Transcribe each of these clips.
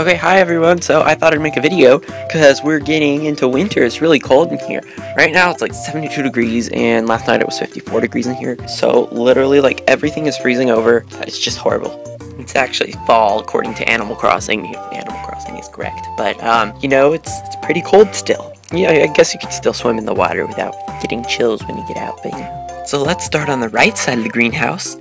Okay, hi everyone, so I thought I'd make a video because we're getting into winter. It's really cold in here. Right now it's like 72 degrees and last night it was 54 degrees in here. So literally like everything is freezing over. It's just horrible. It's actually fall according to Animal Crossing, if Animal Crossing is correct. But you know, it's pretty cold still. Yeah, I guess you could still swim in the water without getting chills when you get out, but yeah. So let's start on the right side of the greenhouse.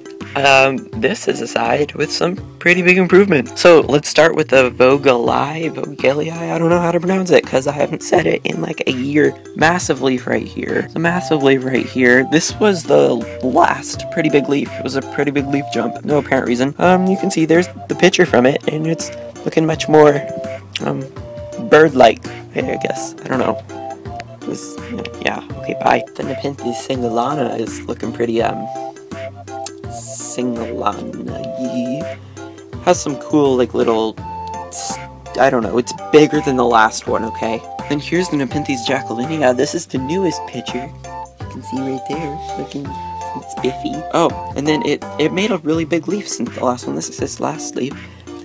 This is a side with some pretty big improvement. So let's start with the Vogelii, I don't know how to pronounce it because I haven't said it in like a year. Massive leaf right here. So massive leaf right here. This was the last pretty big leaf. It was a pretty big leaf jump, no apparent reason. You can see there's the picture from it and it's looking much more, bird-like, I guess. I don't know. It was, yeah, okay, bye. The Nepenthes Singulana is looking pretty, has some cool, like, little, I don't know, it's bigger than the last one, okay? Then here's the Nepenthes jackolinia. This is the newest picture. You can see right there, looking, it's spiffy. Oh, and then it made a really big leaf since the last one. This is this last leaf.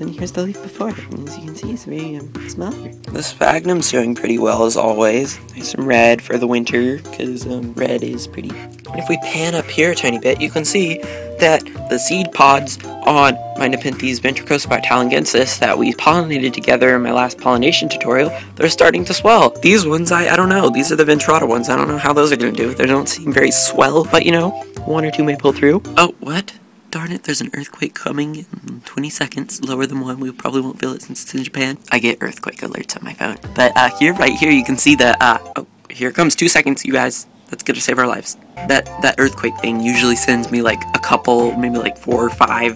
Then here's the leaf before it, and as you can see, it's very smaller. The sphagnum's doing pretty well, as always. Nice and red for the winter, because red is pretty. And if we pan up here a tiny bit, you can see that the seed pods on my Nepenthes ventricosa by Talangensis that we pollinated together in my last pollination tutorial, they're starting to swell. These ones, I don't know, these are the ventrata ones. I don't know how those are going to do. They don't seem very swell, but you know, one or two may pull through. Oh, what? Darn it, there's an earthquake coming in 20 seconds, lower than one. We probably won't feel it since it's in Japan. I get earthquake alerts on my phone. But here, right here, you can see the, oh, here comes 2 seconds, you guys. That's gonna save our lives. That earthquake thing usually sends me like a couple, maybe like 4 or 5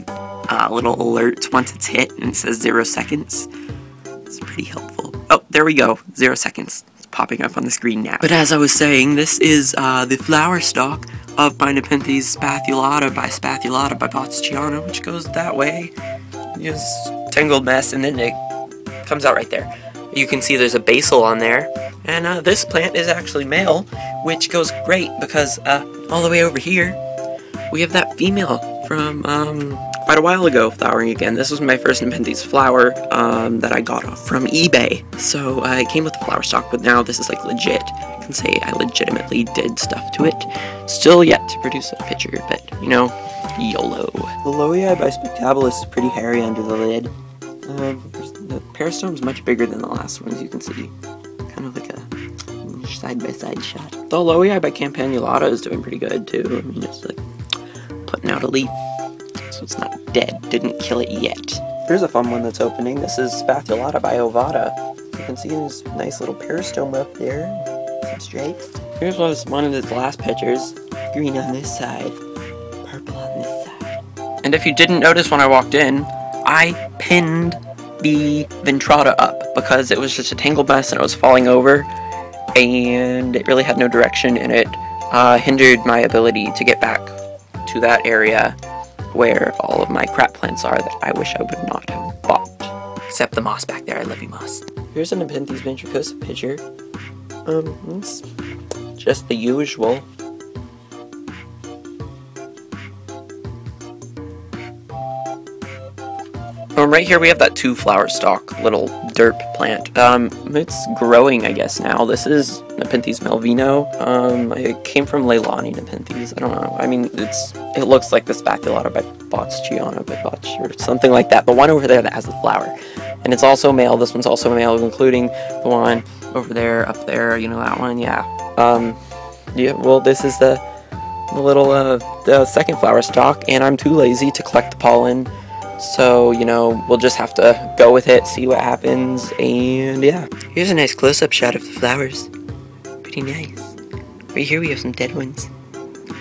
little alerts once it's hit, and it says 0 seconds. It's pretty helpful. Oh, there we go, 0 seconds. Popping up on the screen now. But as I was saying, this is the flower stalk of my Nepenthes Spathulata by Botstiana, which goes that way. It's a tangled mess, and then it comes out right there. You can see there's a basil on there, and this plant is actually male, which goes great because all the way over here, we have that female from quite a while ago flowering again. This was my first Nepenthes flower that I got off from eBay. So I came with the flower stock, but now this is like legit. I can say I legitimately did stuff to it. Still yet to produce a picture, but you know, YOLO. The Loia by Spectabilis is pretty hairy under the lid. The peristome is much bigger than the last one, as you can see. Kind of like a side-by-side shot. The Loia by Campanulata is doing pretty good too. I mean, it's like putting out a leaf. So it's not dead, didn't kill it yet. Here's a fun one that's opening. This is Spathulata by ovada. You can see this nice little peristome up there, some stripes. Here's one of its last pictures. Green on this side, purple on this side. And if you didn't notice when I walked in, I pinned the ventrata up because it was just a tangled mess and it was falling over and it really had no direction and it hindered my ability to get back to that area where all of my crap plants are that I wish I would not have bought. Except the moss back there, I love you, moss. Here's an Nepenthes ventricosa picture. It's just the usual. Right here we have that 2-flower stalk little derp plant. It's growing, I guess, now. This is Nepenthes melvino. It came from Leilani Nepenthes. I don't know. I mean, it looks like the Spathulata by Botstiana, or something like that. The one over there that has the flower. And it's also male. This one's also male, including the one over there, up there, you know, that one, yeah. Yeah, well, this is the little, the 2nd flower stalk, and I'm too lazy to collect the pollen. So, you know, we'll just have to go with it, see what happens, and yeah. Here's a nice close-up shot of the flowers. Pretty nice. Right here we have some dead ones.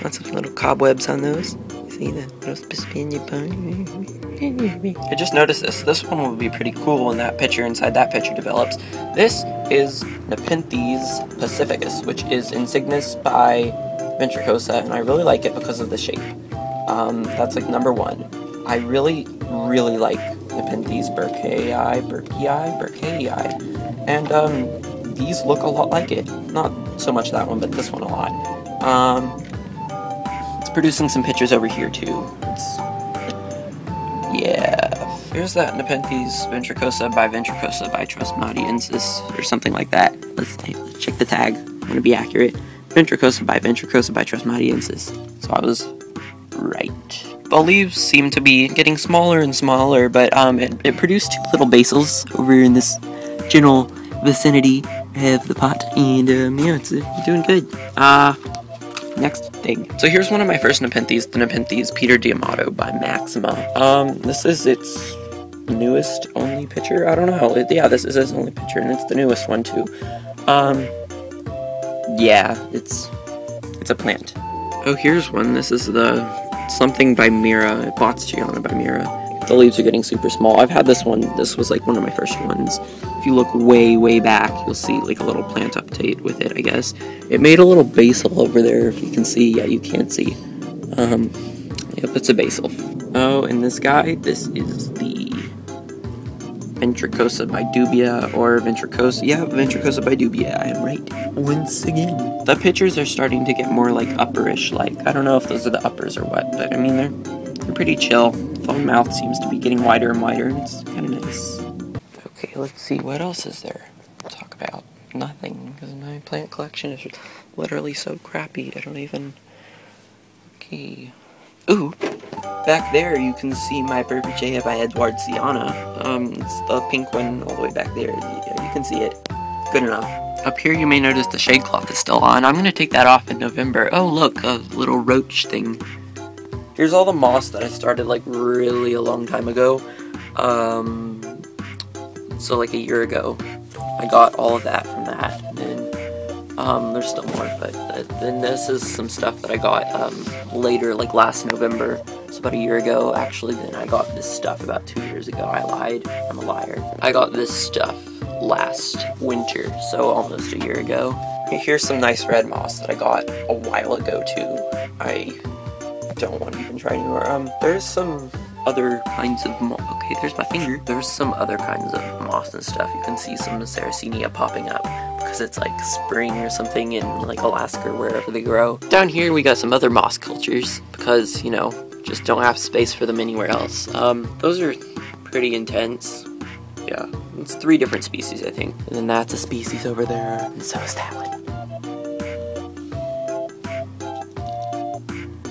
Lots of little cobwebs on those. See the little spiny bone? I just noticed this. This one will be pretty cool when that picture inside that picture develops. This is Nepenthes pacificus, which is Insignus by ventricosa, and I really like it because of the shape. That's like number 1. I really like Nepenthes Burkei, and these look a lot like it. Not so much that one, but this one a lot. It's producing some pictures over here too. Yeah, Here's that Nepenthes ventricosa by Trismatiaensis, or something like that. Let's check the tag. I'm going to be accurate. Ventricosa by Trismatiaensis. So I was right. The leaves seem to be getting smaller and smaller, but it produced two little basils over in this general vicinity of the pot, and yeah, it's doing good. Next thing. So here's one of my first Nepenthes, the Nepenthes Peter D'Amato by Maxima. This is its newest only picture. I don't know. Yeah, this is its only picture, and it's the newest one too. Yeah, it's a plant. Oh, here's one. This is the something by Mira, Botstiana by Mira. The leaves are getting super small. I've had this one. This was like one of my first ones. If you look way back, you'll see like a little plant update with it, I guess. It made a little basil over there, if you can see. Yeah, you can't see. Yep, it's a basil. Oh, and this guy, this is the Ventricosa by Dubia, or Ventricosa. Yeah, Ventricosa by Dubia, I am right. Once again. The pictures are starting to get more like upperish, like, I don't know if those are the uppers or what, but I mean, they're pretty chill. The mouth seems to be getting wider and wider, and it's kind of nice. Okay, let's see, what else is there to talk about? Nothing, because my plant collection is literally so crappy, I don't even... Okay... Ooh! Back there you can see my Purpurea by Edward Siana. It's the pink one all the way back there. Yeah, you can see it. Good enough. Up here you may notice the shade cloth is still on. I'm going to take that off in November. Oh look, a little roach thing. Here's all the moss that I started like really a long time ago. So like a year ago, I got all of that from that. And then, there's still more, but then this is some stuff that I got later, like last November. So about a year ago, actually. Then I got this stuff about 2 years ago. I lied. I'm a liar. I got this stuff last winter, so almost a year ago. Here's some nice red moss that I got a while ago too. I don't want to even try anymore. There's some other kinds of moss. Okay, there's my finger. There's some other kinds of moss and stuff. You can see some Sarracenia popping up because it's like spring or something in like Alaska or wherever they grow. Down here we got some other moss cultures because, you know, just don't have space for them anywhere else. Those are pretty intense. Yeah, it's 3 different species, I think. And then that's a species over there, and so is that one.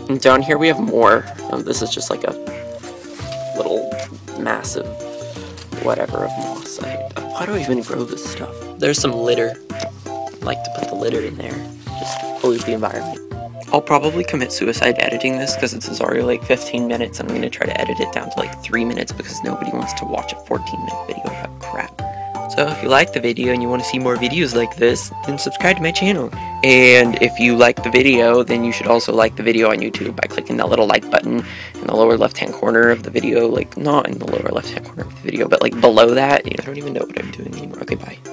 And down here we have more. This is just like a little massive whatever of moss. Why do I even grow this stuff? There's some litter. I like to put the litter in there. Just pollute the environment. I'll probably commit suicide editing this because it's already like 15 minutes and I'm going to try to edit it down to like 3 minutes because nobody wants to watch a 14-minute video about crap. So if you like the video and you want to see more videos like this, then subscribe to my channel. And if you like the video, then you should also like the video on YouTube by clicking that little like button in the lower left-hand corner of the video. Like, not in the lower left-hand corner of the video, but like below that. I don't even know what I'm doing anymore. Okay, bye.